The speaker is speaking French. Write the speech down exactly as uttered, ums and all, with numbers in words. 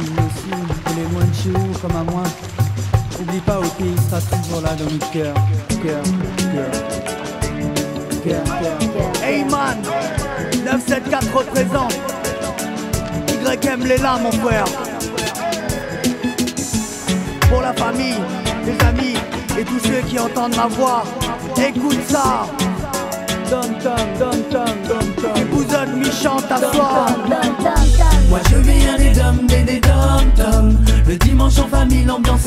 aussi, aussi, les moins chou comme à moi. N'oublie pas, au pays sera toujours là dans notre cœur, cœur, cœur, cœur, cœur. Hey man, neuf cent soixante-quatorze représente. Y M les larmes, mon frère. Pour la famille, les amis et tous ceux qui entendent ma voix, écoute ça. Dom-tom, dom-tom, dom-tom. Tu bousonnes, mi chante à toi. Moi je viens des dom et des dom-tom. Le dimanche en famille, l'ambiance